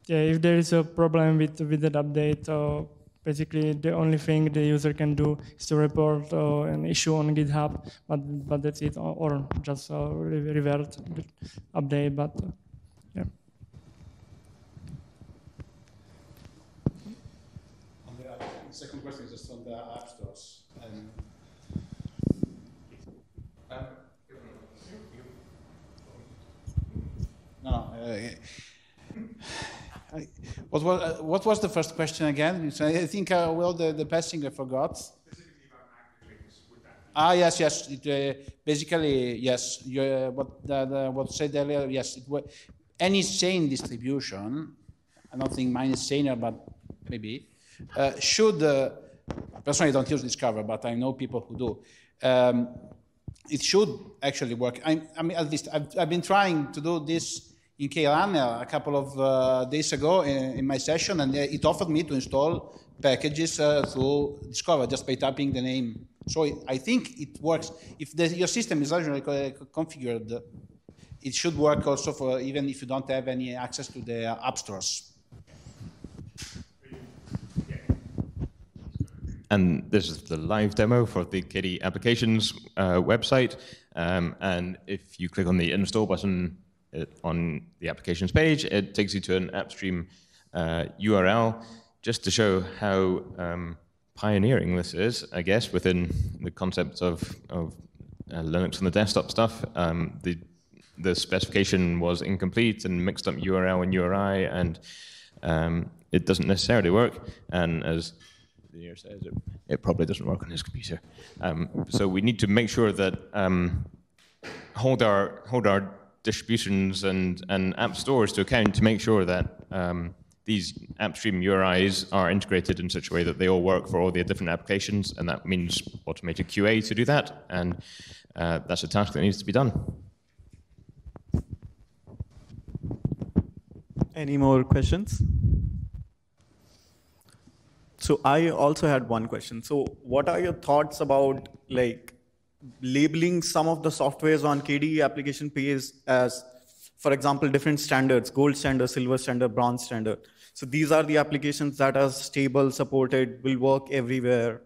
yeah, if there is a problem with, with that update, uh, basically, the only thing the user can do is to report uh, an issue on GitHub, but but that's it, or, or just uh, revert the update. But uh, yeah. On the, uh, the second question is just on the app stores. Um, um, no. Uh, I, what was uh, what was the first question again? So I think uh, well the the passing I forgot. Specifically about activators with that. Ah yes yes it, uh, basically yes you, uh, what the, the, what said earlier yes it was any sane distribution. I don't think mine is saner, but maybe uh, should uh, personally I don't use Discover, but I know people who do. Um, it should actually work. I, I mean at least I've, I've been trying to do this in K L A N a couple of uh, days ago in, in my session, and it offered me to install packages uh, through Discover just by tapping the name. So it, I think it works. If the, your system is originally configured, it should work also for even if you don't have any access to the app stores. And this is the live demo for the K D E Applications uh, website. Um, and if you click on the install button, It, on the applications page, it takes you to an AppStream uh, U R L just to show how um, pioneering this is, I guess, within the concept of, of uh, Linux on the desktop stuff. Um, the, the specification was incomplete and mixed up U R L and U R I, and um, it doesn't necessarily work. And as the says, it, it probably doesn't work on his computer. Um, so we need to make sure that um, hold our hold our distributions and, and app stores to account to make sure that um, these AppStream U R Is are integrated in such a way that they all work for all the different applications, and that means automated Q A to do that, and uh, that's a task that needs to be done. Any more questions? So I also had one question. So what are your thoughts about like labeling some of the softwares on K D E application page as, for example, different standards, gold standard, silver standard, bronze standard. So these are the applications that are stable, supported, will work everywhere.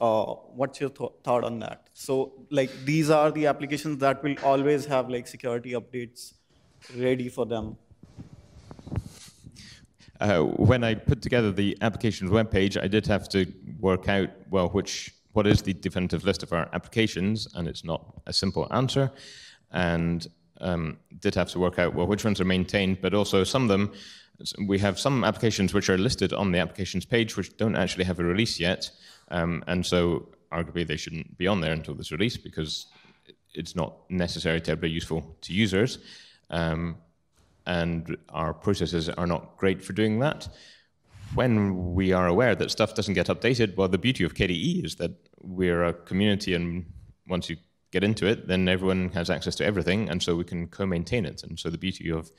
Uh, what's your th thought on that? So like these are the applications that will always have like security updates ready for them. Uh, when I put together the applications webpage, I did have to work out, well, which what is the definitive list of our applications, and it's not a simple answer, and um, did have to work out, well, which ones are maintained, but also some of them, we have some applications which are listed on the applications page which don't actually have a release yet, um, and so arguably they shouldn't be on there until this release because it's not necessarily terribly useful to users, um, and our processes are not great for doing that. When we are aware that stuff doesn't get updated, well, the beauty of K D E is that we're a community, and once you get into it, then everyone has access to everything, and so we can co-maintain it. And so the beauty of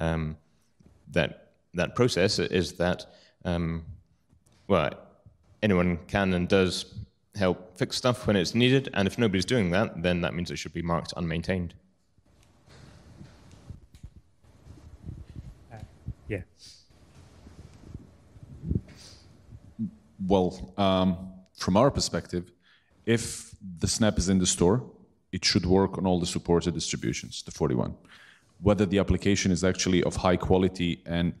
um, that that process is that, um, well, anyone can and does help fix stuff when it's needed, and if nobody's doing that, then that means it should be marked unmaintained. Uh, Yeah. Well, um, from our perspective, if the snap is in the store, it should work on all the supported distributions, the forty-one. Whether the application is actually of high quality and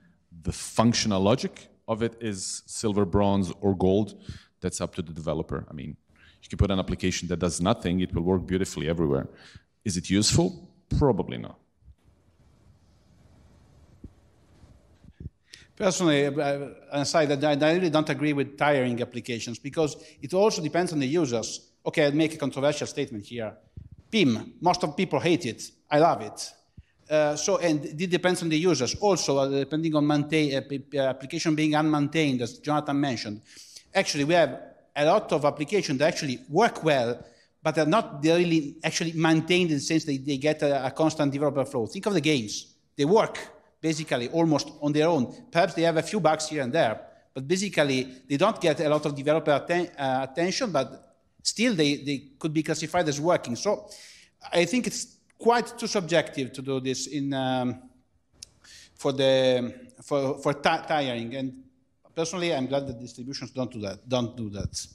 the functional logic of it is silver, bronze, or gold, that's up to the developer. I mean, you can put an application that does nothing, it will work beautifully everywhere. Is it useful? Probably not. Personally, an aside, that I really don't agree with tiering applications because it also depends on the users. Okay, I'll make a controversial statement here. P I M, most of people hate it. I love it. Uh, so, and it depends on the users. Also, uh, depending on maintain, uh, application being unmaintained, as Jonathan mentioned. Actually, we have a lot of applications that actually work well, but they're not really actually maintained in the sense that they get a, a constant developer flow. Think of the games. They work, basically, almost on their own. Perhaps they have a few bugs here and there, but basically, they don't get a lot of developer atten uh, attention, but still, they, they could be classified as working. So, I think it's quite too subjective to do this in um, for the for for tiring. And personally, I'm glad that distributions don't do that. Don't do that.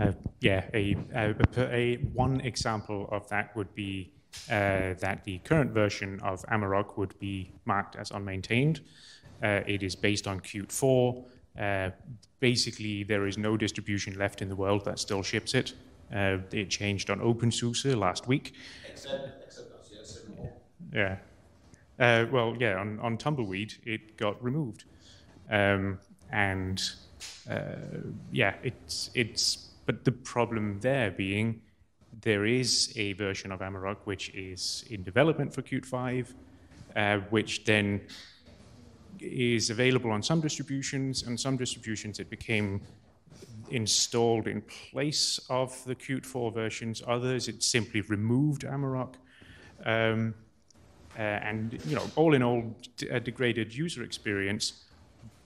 Uh, yeah, a, a, a one example of that would be uh, that the current version of Amarok would be marked as unmaintained. Uh, it is based on Qt four. Uh, basically, there is no distribution left in the world that still ships it. Uh, it changed on OpenSUSE last week. Except, except us, yes, anymore. Yeah. Uh, well, yeah, on, on Tumbleweed, it got removed. Um, and uh, yeah, it's it's. But the problem there being, there is a version of Amarok which is in development for Qt five, uh, which then is available on some distributions, and some distributions it became installed in place of the Qt four versions. Others, it simply removed Amarok. Um, uh, and, you know, all in all, a degraded user experience.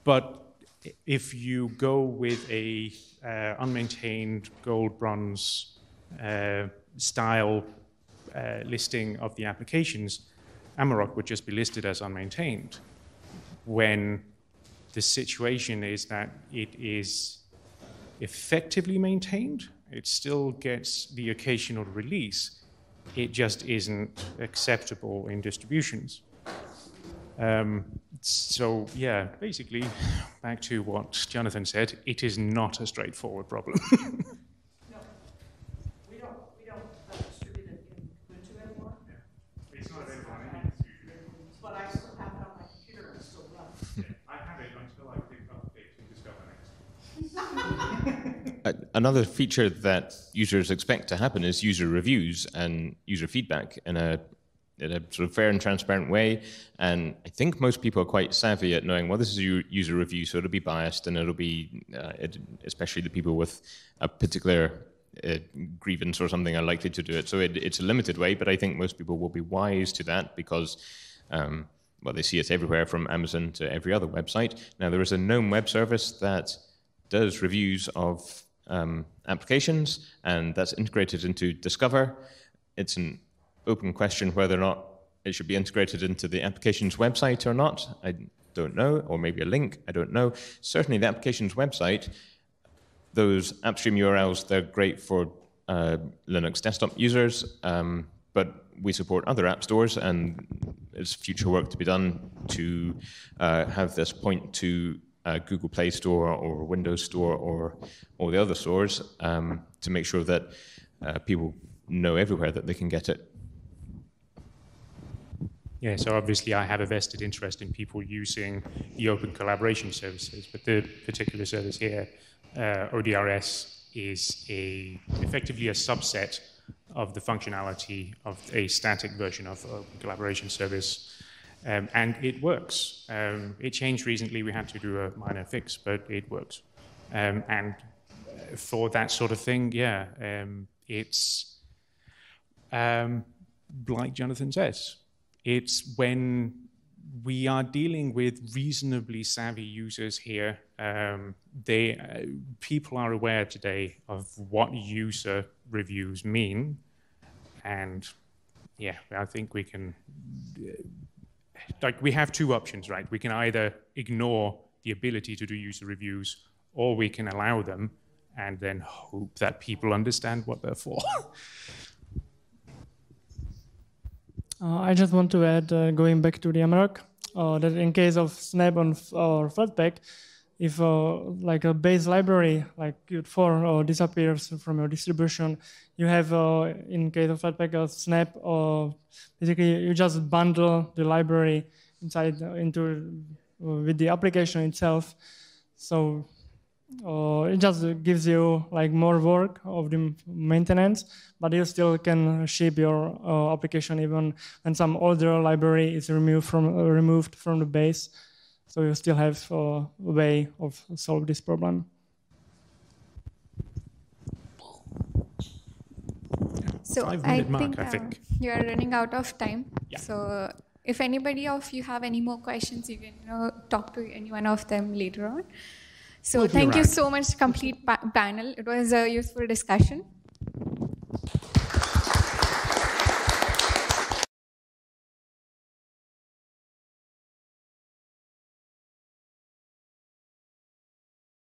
But if you go with a uh, unmaintained gold, bronze uh, style uh, listing of the applications, Amarok would just be listed as unmaintained, when the situation is that it is effectively maintained. It still gets the occasional release. It just isn't acceptable in distributions. Um, so, yeah, basically, back to what Jonathan said, it is not a straightforward problem. No, we don't, we don't uh, distribute it in Ubuntu anymore. Yeah. It's not available on any distribution. But I still have it on my computer and still run. Yeah, I have it until I pick up updates and discover next. Another feature that users expect to happen is user reviews and user feedback in a in a sort of fair and transparent way. And I think most people are quite savvy at knowing, well, this is a user review, so it'll be biased, and it'll be, uh, it, especially the people with a particular uh, grievance or something are likely to do it. So it, it's a limited way, but I think most people will be wise to that because, um, well, they see it everywhere from Amazon to every other website. Now, there is a GNOME web service that does reviews of um, applications, and that's integrated into Discover. It's an open question whether or not it should be integrated into the application's website or not. I don't know, or maybe a link, I don't know. Certainly the application's website, those upstream U R Ls, they're great for uh, Linux desktop users, um, but we support other app stores, and it's future work to be done to uh, have this point to uh, Google Play Store or Windows Store or all the other stores um, to make sure that uh, people know everywhere that they can get it. Yeah, so obviously I have a vested interest in people using the open collaboration services, but the particular service here, uh, O D R S, is a, effectively a subset of the functionality of a static version of open collaboration service, um, and it works. Um, it changed recently, we had to do a minor fix, but it works. Um, and for that sort of thing, yeah, um, it's um, like Jonathan says, it's when we are dealing with reasonably savvy users here. Um, they, uh, people are aware today of what user reviews mean. And yeah, I think we can, like, we have two options, right? We can either ignore the ability to do user reviews, or we can allow them and then hope that people understand what they're for. uh, I just want to add, uh, going back to the M R C, uh, that in case of Snap on or Flatpak, if uh, like a base library like Qt four uh, disappears from your distribution, you have, uh, in case of Flatpak, a snap, or basically you just bundle the library inside into uh, with the application itself. So uh, it just gives you like more work of the maintenance, but you still can ship your uh, application even when some older library is removed from uh, removed from the base. So you still have uh, a way of solve this problem. So Five I think, mark, I think. Uh, you are running out of time. Yeah. So if anybody of you have any more questions, you can you know, talk to any one of them later on. So we'll thank you so much, complete pa panel. It was a useful discussion.